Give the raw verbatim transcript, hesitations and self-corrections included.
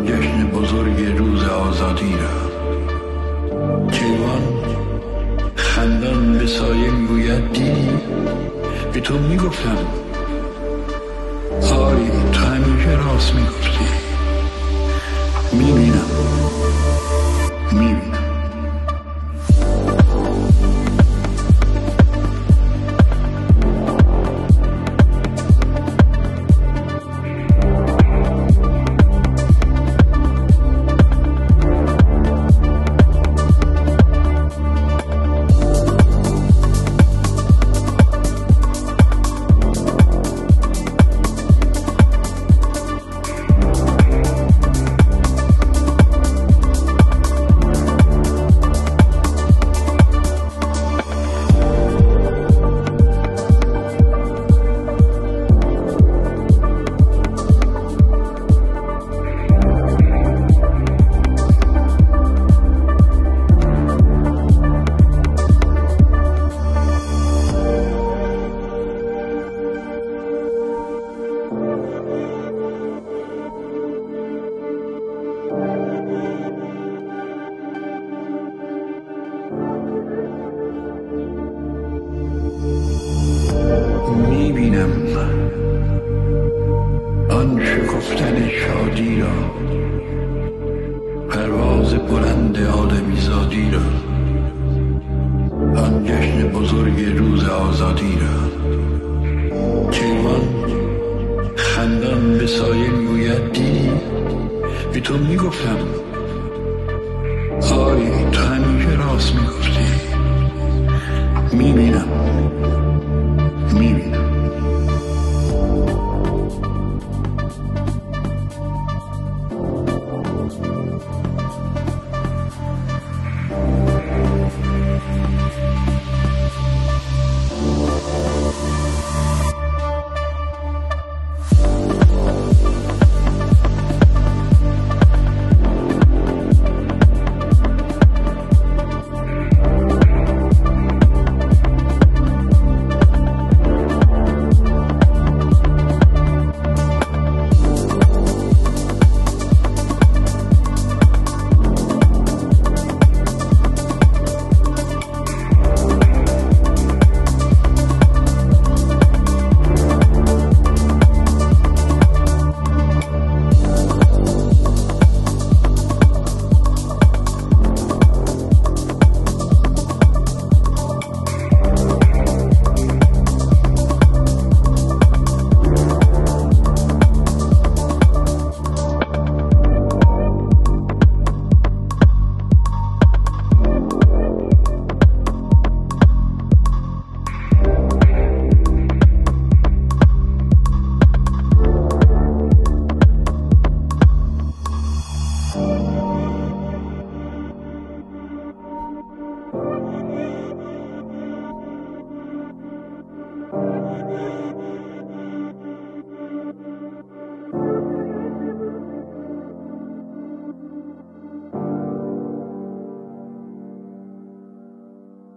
جشن بزرگ روز آزادی را کیوان خندان به سایه میگوید دیدی به تو میگفتم آری تو همیشه راست میگفتی میبینم میبینم آن شکفتن شادی را پرواز بلند آدمیزادی را آن جشن بزرگ روز آزادی را کیوان خندان به سایه میگوید دیدی به تو میگفتم آری تو همیشه راست میگفتی میبینم میبینم